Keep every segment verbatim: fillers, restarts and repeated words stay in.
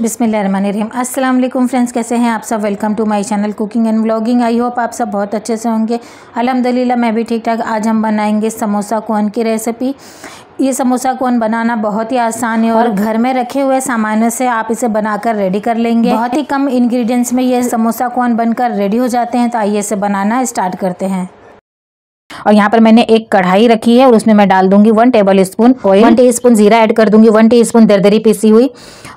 बिस्मिल्लाहिर्रहमानिर्रहीम। अस्सलाम वालेकुम फ्रेंड्स, कैसे हैं आप सब। Welcome to my channel cooking and vlogging. I hope आप सब बहुत अच्छे से होंगे। अल्हम्दुलिल्लाह मैं भी ठीक ठाक। आज हम बनाएंगे समोसा कोन की रेसिपी। ये समोसा कोन बनाना बहुत ही आसान है और घर में रखे हुए सामान से आप इसे बनाकर रेडी कर लेंगे। बहुत ही कम इंग्रेडिएंट्स में ये समोसा कोन बनकर रेडी हो जाते हैं। तो आइए इसे बनाना स्टार्ट करते हैं। और यहाँ पर मैंने एक कढ़ाई रखी है और उसमें मैं डाल दूंगी one tablespoon oil, one teaspoon जीरा ऐड कर दूंगी, वन टीस्पून दरदरी पिसी हुई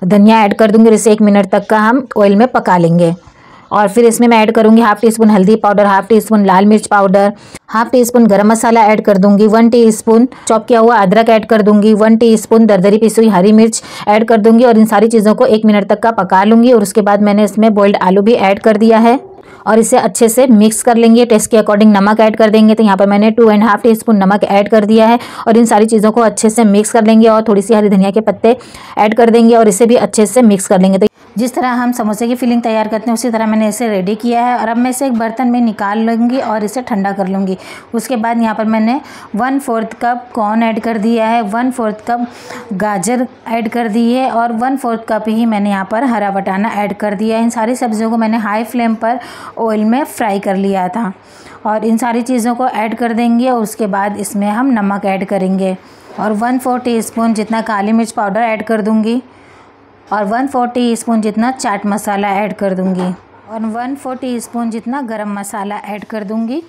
धनिया ऐड कर दूंगी और इसे एक मिनट तक का हम ऑयल में पका लेंगे। और फिर इसमें मैं ऐड करूंगी हाफ टी स्पून हल्दी पाउडर, हाफ टी स्पून लाल मिर्च पाउडर, हाफ टी स्पून गर्म मसाला ऐड कर दूंगी, वन टी स्पून चॉप किया हुआ अदरक ऐड कर दूंगी, वन टी स्पून दरदरी पिसी हुई हरी मिर्च ऐड कर दूंगी और इन सारी चीज़ों को एक मिनट तक का पका लूँगी। और उसके बाद मैंने इसमें बॉइल्ड आलू भी ऐड कर दिया है और इसे अच्छे से मिक्स कर लेंगे। टेस्ट के अकॉर्डिंग नमक ऐड कर देंगे। तो यहाँ पर मैंने two and half teaspoon नमक ऐड कर दिया है और इन सारी चीज़ों को अच्छे से मिक्स कर लेंगे। और थोड़ी सी हरी धनिया के पत्ते ऐड कर देंगे और इसे भी अच्छे से मिक्स कर लेंगे। तो जिस तरह हम समोसे की फिलिंग तैयार करते हैं उसी तरह मैंने इसे रेडी किया है। और अब मैं इसे एक बर्तन में निकाल लूँगी और इसे ठंडा कर लूँगी। उसके बाद यहाँ पर मैंने one fourth cup corn add कर दिया है, वन फोर्थ कप गाजर ऐड कर दी है और वन फोर्थ कप ही मैंने यहाँ पर हरा बटाना ऐड कर दिया है। इन सारी सब्जियों को मैंने हाई फ्लेम पर ऑयल में फ्राई कर लिया था। और इन सारी चीज़ों को ऐड कर देंगे और उसके बाद इसमें हम नमक ऐड करेंगे और वन फोर टी स्पून जितना काली मिर्च पाउडर ऐड कर दूंगी और वन फोर टी स्पून जितना चाट मसाला ऐड कर दूंगी और वन फोर टी स्पून जितना गरम मसाला ऐड कर दूंगी।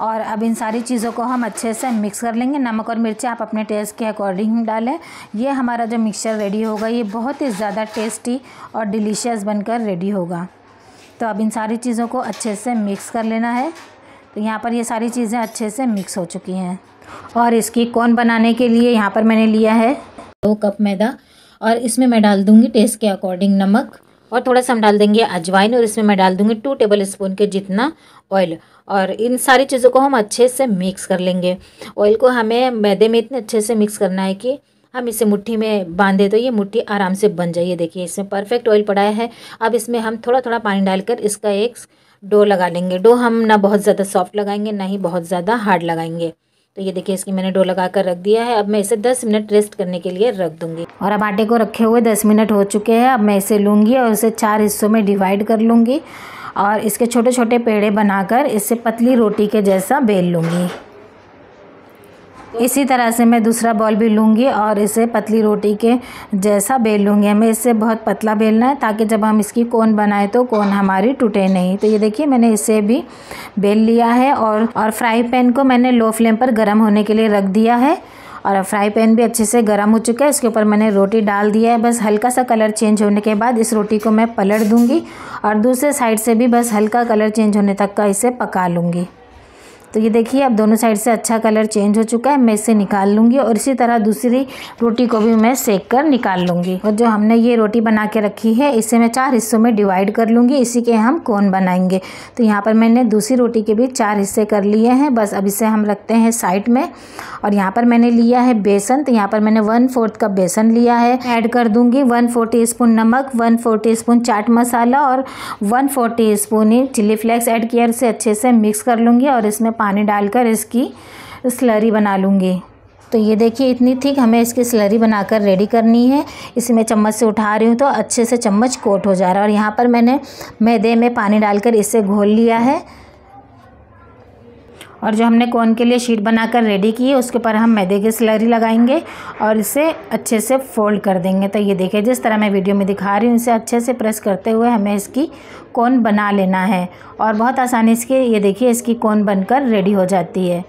और अब इन सारी चीज़ों को हम अच्छे से मिक्स कर लेंगे। नमक और मिर्ची आप अपने टेस्ट के अकॉर्डिंग डालें। ये हमारा जो मिक्सचर रेडी होगा ये बहुत ही ज़्यादा टेस्टी और डिलीशियस बनकर रेडी होगा। तो अब इन सारी चीज़ों को अच्छे से मिक्स कर लेना है। तो यहाँ पर ये सारी चीज़ें अच्छे से मिक्स हो चुकी हैं। और इसकी कोन बनाने के लिए यहाँ पर मैंने लिया है दो कप मैदा और इसमें मैं डाल दूँगी टेस्ट के अकॉर्डिंग नमक और थोड़ा सा हम डाल देंगे अजवाइन और इसमें मैं डाल दूँगी टू टेबल स्पून के जितना ऑयल। और इन सारी चीज़ों को हम अच्छे से मिक्स कर लेंगे। ऑयल को हमें मैदे में इतने अच्छे से मिक्स करना है कि हम इसे मुट्ठी में बांधे तो ये मुट्ठी आराम से बन जाइए। देखिए इसमें परफेक्ट ऑयल पड़ा है। अब इसमें हम थोड़ा थोड़ा पानी डालकर इसका एक डो लगा लेंगे। डो हम ना बहुत ज़्यादा सॉफ्ट लगाएंगे ना ही बहुत ज़्यादा हार्ड लगाएंगे। तो ये देखिए इसकी मैंने डो लगा कर रख दिया है। अब मैं इसे दस मिनट रेस्ट करने के लिए रख दूंगी। और अब आटे को रखे हुए दस मिनट हो चुके हैं। अब मैं इसे लूँगी और इसे चार हिस्सों में डिवाइड कर लूँगी और इसके छोटे छोटे पेड़े बनाकर इसे पतली रोटी के जैसा बेल लूँगी। इसी तरह से मैं दूसरा बॉल भी लूँगी और इसे पतली रोटी के जैसा बेल लूँगी। हमें इसे बहुत पतला बेलना है ताकि जब हम इसकी कोन बनाए तो कोन हमारी टूटे नहीं। तो ये देखिए मैंने इसे भी बेल लिया है। और और फ्राई पैन को मैंने लो फ्लेम पर गर्म होने के लिए रख दिया है। और फ्राई पैन भी अच्छे से गर्म हो चुका है। इसके ऊपर मैंने रोटी डाल दिया है। बस हल्का सा कलर चेंज होने के बाद इस रोटी को मैं पलट दूँगी और दूसरे साइड से भी बस हल्का कलर चेंज होने तक का इसे पका लूँगी। तो ये देखिए अब दोनों साइड से अच्छा कलर चेंज हो चुका है। मैं इसे निकाल लूँगी और इसी तरह दूसरी रोटी को भी मैं सेक कर निकाल लूँगी। और जो हमने ये रोटी बना के रखी है इसे मैं चार हिस्सों में डिवाइड कर लूँगी। इसी के हम कोन बनाएंगे। तो यहाँ पर मैंने दूसरी रोटी के भी चार हिस्से कर लिए हैं। बस अब इसे हम रखते हैं साइड में। और यहाँ पर मैंने लिया है बेसन। तो यहाँ पर मैंने वन फोर्थ कप बेसन लिया है, ऐड कर दूँगी वन फोर टी स्पून नमक, one four teaspoon chaat masala और वन फोर टी स्पून ही चिली फ्लेक्स ऐड किया और इसे अच्छे से मिक्स कर लूँगी। और इसमें पानी डालकर इसकी स्लरी बना लूँगी। तो ये देखिए इतनी थिक हमें इसकी स्लरी बनाकर रेडी करनी है। इसे मैं चम्मच से उठा रही हूँ तो अच्छे से चम्मच कोट हो जा रहा है। और यहाँ पर मैंने मैदे में पानी डालकर इसे घोल लिया है। और जो हमने कोन के लिए शीट बनाकर रेडी की है उसके ऊपर हम मैदे की स्लरी लगाएंगे और इसे अच्छे से फोल्ड कर देंगे। तो ये देखिए जिस तरह मैं वीडियो में दिखा रही हूँ इसे अच्छे से प्रेस करते हुए हमें इसकी कोन बना लेना है। और बहुत आसानी से ये देखिए इसकी कोन बनकर रेडी हो जाती है।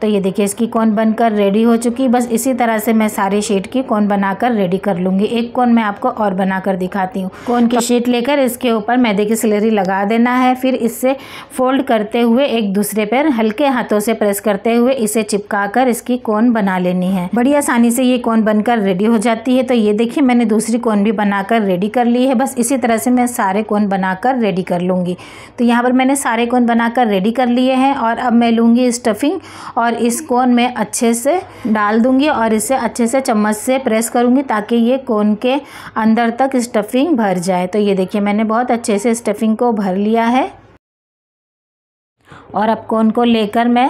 तो ये देखिए इसकी कोन बनकर रेडी हो चुकी। बस इसी तरह से मैं सारी शीट की कोन बनाकर रेडी कर लूँगी। एक कोन मैं आपको और बनाकर दिखाती हूँ। कोन की शीट लेकर इसके ऊपर मैदे की स्लरी लगा देना है। फिर इससे फोल्ड करते हुए एक दूसरे पर हल्के हाथों से प्रेस करते हुए इसे चिपका कर इसकी कोन बना लेनी है। बड़ी आसानी से ये कोन बनकर रेडी हो जाती है। तो ये देखिए मैंने दूसरी कोन भी बनाकर रेडी कर ली है। बस इसी तरह से मैं सारे कोन बनाकर रेडी कर लूँगी। तो यहाँ पर मैंने सारे कोन बनाकर रेडी कर लिए हैं। और अब मैं लूँगी स्टफिंग और और इस कोन में अच्छे से डाल दूंगी और इसे अच्छे से चम्मच से प्रेस करूंगी ताकि ये कोन के अंदर तक स्टफिंग भर जाए। तो ये देखिए मैंने बहुत अच्छे से स्टफिंग को भर लिया है। और अब कोन को लेकर मैं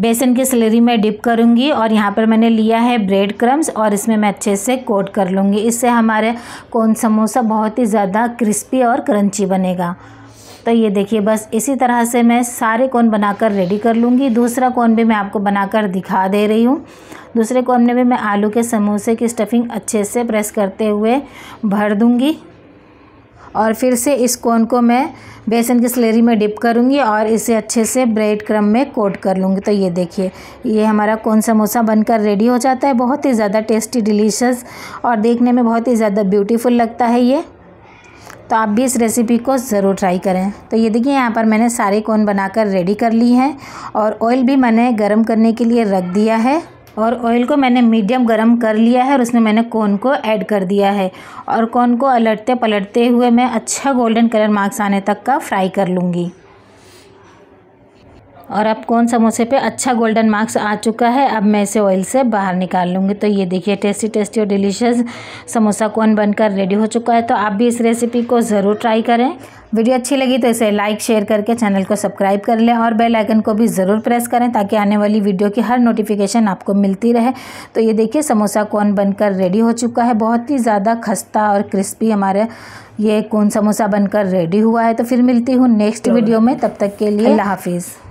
बेसन के स्लरी में डिप करूँगी। और यहाँ पर मैंने लिया है ब्रेड क्रम्स और इसमें मैं अच्छे से कोट कर लूँगी। इससे हमारे कोन समोसा बहुत ही ज़्यादा क्रिस्पी और क्रंची बनेगा। तो ये देखिए, बस इसी तरह से मैं सारे कोन बनाकर रेडी कर लूँगी। दूसरा कोन भी मैं आपको बनाकर दिखा दे रही हूँ। दूसरे कोन में भी मैं आलू के समोसे की स्टफिंग अच्छे से प्रेस करते हुए भर दूँगी और फिर से इस कोन को मैं बेसन की स्लरी में डिप करूँगी और इसे अच्छे से ब्रेड क्रम में कोट कर लूँगी। तो ये देखिए, ये हमारा कोन समोसा बनकर रेडी हो जाता है। बहुत ही ज़्यादा टेस्टी, डिलीशियस और देखने में बहुत ही ज़्यादा ब्यूटीफुल लगता है ये। तो आप भी इस रेसिपी को ज़रूर ट्राई करें। तो ये देखिए, यहाँ पर मैंने सारे कोन बनाकर रेडी कर ली हैं और ऑयल भी मैंने गरम करने के लिए रख दिया है। और ऑयल को मैंने मीडियम गरम कर लिया है और उसमें मैंने कोन को ऐड कर दिया है और कोन को पलटते पलटते हुए मैं अच्छा गोल्डन कलर मार्क्स आने तक का फ्राई कर लूँगी। और अब कोन समोसे पे अच्छा गोल्डन मार्क्स आ चुका है। अब मैं इसे ऑयल से बाहर निकाल लूँगी। तो ये देखिए, टेस्टी टेस्टी और डिलीशियस समोसा कोन बनकर रेडी हो चुका है। तो आप भी इस रेसिपी को ज़रूर ट्राई करें। वीडियो अच्छी लगी तो इसे लाइक शेयर करके चैनल को सब्सक्राइब कर लें और बेल आइकन को भी ज़रूर प्रेस करें ताकि आने वाली वीडियो की हर नोटिफिकेशन आपको मिलती रहे। तो ये देखिए, समोसा कोन बनकर रेडी हो चुका है। बहुत ही ज़्यादा खस्ता और क्रिस्पी हमारे ये कोन समोसा बनकर रेडी हुआ है। तो फिर मिलती हूँ नेक्स्ट वीडियो में। तब तक के लिए अल्लाह हाफिज़।